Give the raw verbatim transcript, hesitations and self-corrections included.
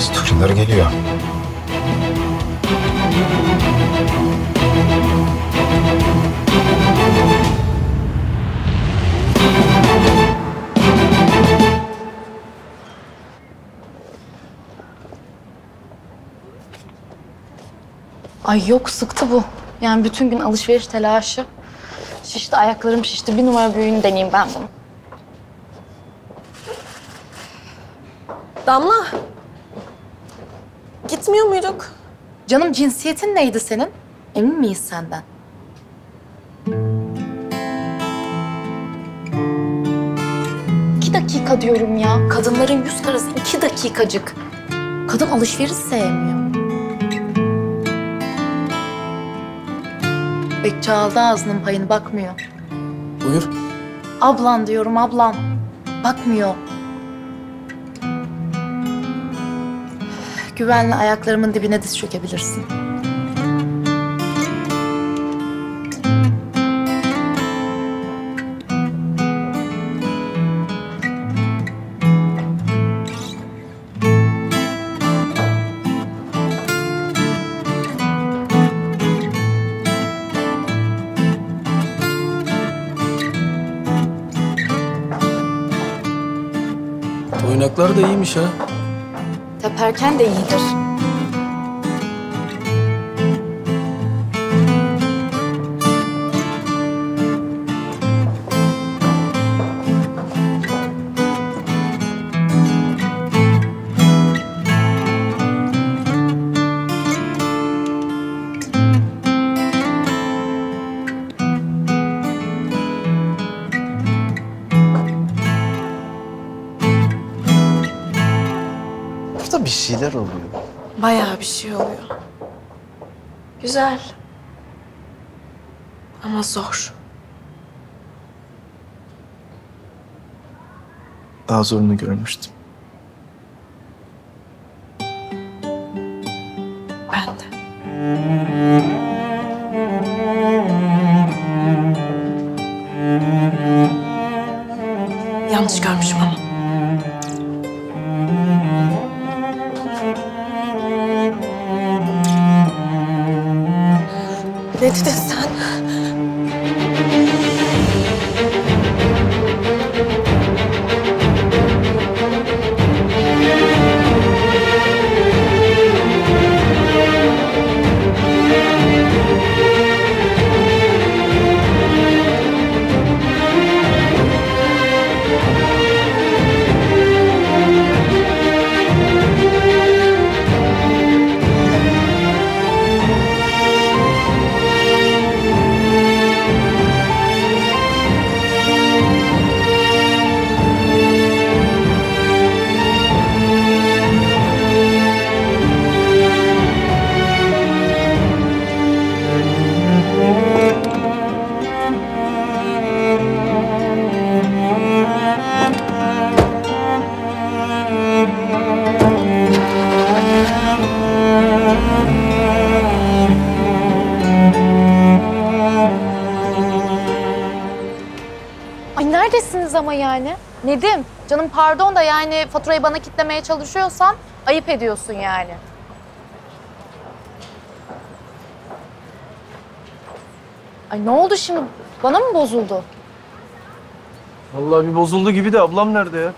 Storyler geliyor. Ay yok, sıktı bu. Yani bütün gün alışveriş telaşı. Şişti, ayaklarım şişti. Bir numara büyüğünü deneyeyim ben bunu. Damla. Gitmiyor muyduk? Canım, cinsiyetin neydi senin? Emin miyiz senden? İki dakika diyorum ya. Kadınların yüz karası iki dakikacık. Kadın alışveriş sevmiyor. Bekçi aldı ağzının payını, bakmıyor. Buyur. Ablan diyorum, ablan. Bakmıyor. Güvenle ayaklarımın dibine diz çökebilirsin. Oynaklar da iyiymiş ha. Teperken de iyidir. Bir şeyler oluyor. Bayağı bir şey oluyor. Güzel. Ama zor. Daha zorunu görmüştüm. Ben de. Yanlış görmüşüm ama. Ne dedin sen? Neredesiniz ama yani? Nedim, canım pardon da yani faturayı bana kitlemeye çalışıyorsan ayıp ediyorsun yani. Ay ne oldu şimdi? Bana mı bozuldu? Vallahi bir bozuldu gibi de ablam nerede ya?